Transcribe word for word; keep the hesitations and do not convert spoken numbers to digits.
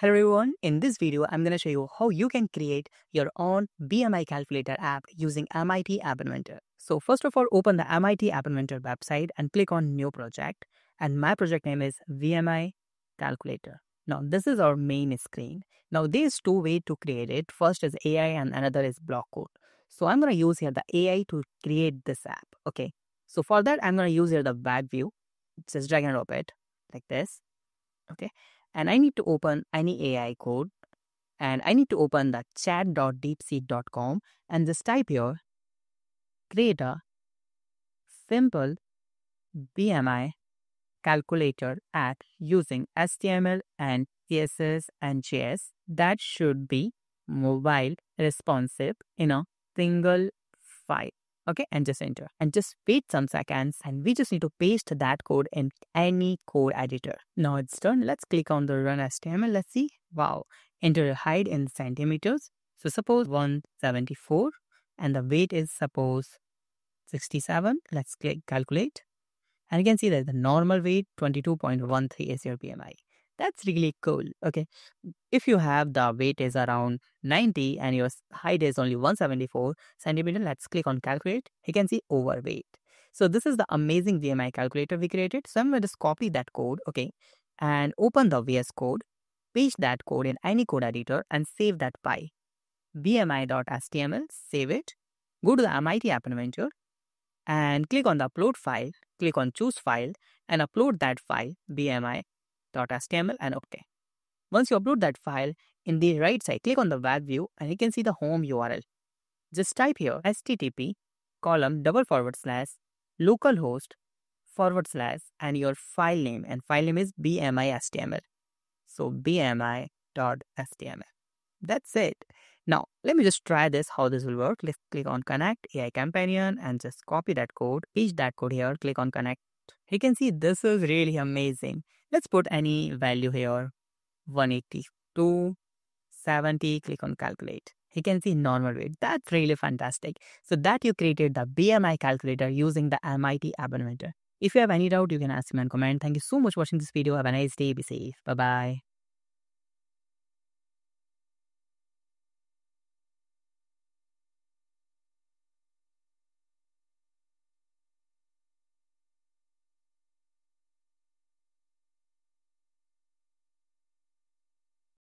Hello everyone, in this video, I'm going to show you how you can create your own B M I calculator app using M I T App Inventor. So first of all, open the M I T App Inventor website and click on New Project. And my project name is B M I Calculator. Now this is our main screen. Now there's two ways to create it. First is A I and another is block code. So I'm going to use here the A I to create this app. Okay. So for that, I'm going to use here the web view. Just drag and drop it like this. Okay. And I need to open any A I code. And I need to open the chat dot deepseek dot com and just type here, create a simple B M I calculator app using H T M L and C S S and J S that should be mobile responsive in a single file. Okay, and just enter and just wait some seconds, and we just need to paste that code in any code editor. Now it's done. Let's click on the run H T M L. Let's see. Wow. Enter height in centimeters. So suppose one seventy-four and the weight is suppose sixty-seven. Let's click calculate. And you can see that the normal weight twenty-two point one three is your B M I. That's really cool. Okay. If you have the weight is around ninety and your height is only one seventy-four centimeter, let's click on calculate. You can see overweight. So this is the amazing B M I calculator we created. So I'm going to just copy that code. Okay. And open the V S code, paste that code in any code editor and save that by B M I dot H T M L, save it. Go to the M I T App Adventure and click on the upload file, click on choose file and upload that file B M I dot H T M L and OK. Once you upload that file, in the right side, click on the web view and you can see the home U R L. Just type here H T T P column double forward slash localhost forward slash and your file name, and file name is B M I H T M L. So B M I dot H T M L. That's it. Now, let me just try this, how this will work. Let's click on connect A I companion and just copy that code, paste that code here, click on connect. You can see this is really amazing. Let's put any value here, one eighty-two, seventy, click on calculate. You can see normal weight. That's really fantastic. So that you created the B M I calculator using the M I T App Inventor. If you have any doubt, you can ask me and comment. Thank you so much for watching this video. Have a nice day. Be safe. Bye-bye.